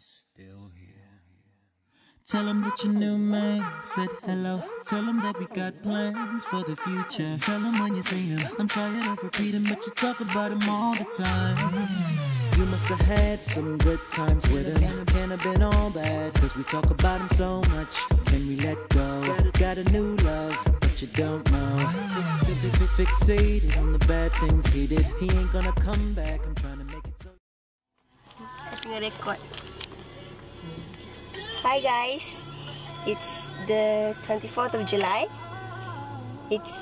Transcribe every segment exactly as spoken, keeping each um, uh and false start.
still here. Tell them that your new man said hello. Tell them that we got plans for the future. Tell them when you see him, I'm tired of repeating, but you talk about him all the time. You must have had some good times with him. Can't have been all bad, cause we talk about him so much. Can we let go? Got a new love, but you don't know. Fixated on the bad things he did. He ain't gonna come back, I'm trying to make it so. Hi guys, it's the twenty-fourth of July. It's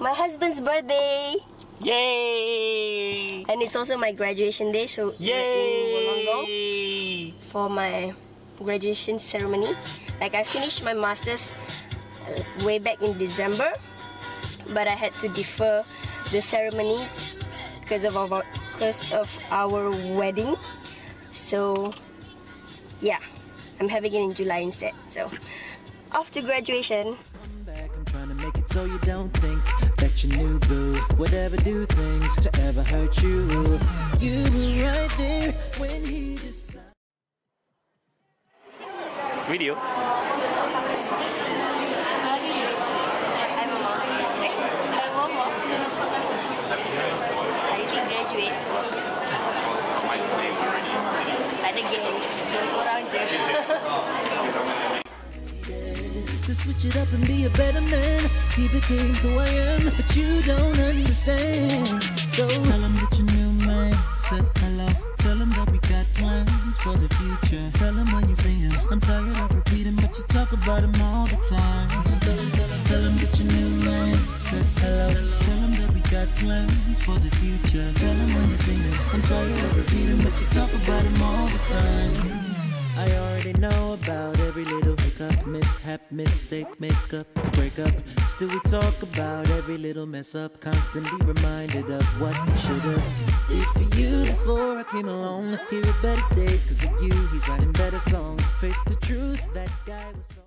my husband's birthday. Yay! And it's also my graduation day, so we're in Wollongong for my graduation ceremony. Like, I finished my masters way back in December, but I had to defer the ceremony because of our because of our wedding. So yeah, I'm having it in July instead. So off to graduation. Make it so you don't think that your new boo would ever do things to ever hurt you. You were right there when he decided. Video. I didn't graduate. I didn't get it. So it's all around there. To switch it up and be a better man. He became who I am, but you don't understand. So tell him that your new man said hello. Tell him that we got plans for the future. Tell him when you see him, I'm tired of repeating, but you talk about him all the time. Tell him, tell him, tell him that your new man said hello. Tell him that we got plans for the future. Tell him when you see him, I'm tired of repeating, but you talk about him all the time. I already know about every little hiccup, mishap, mistake, makeup, to break up. Still we talk about every little mess up, constantly reminded of what we should've. Did for you before I came along, here are better days, cause of you he's writing better songs. Face the truth, that guy was so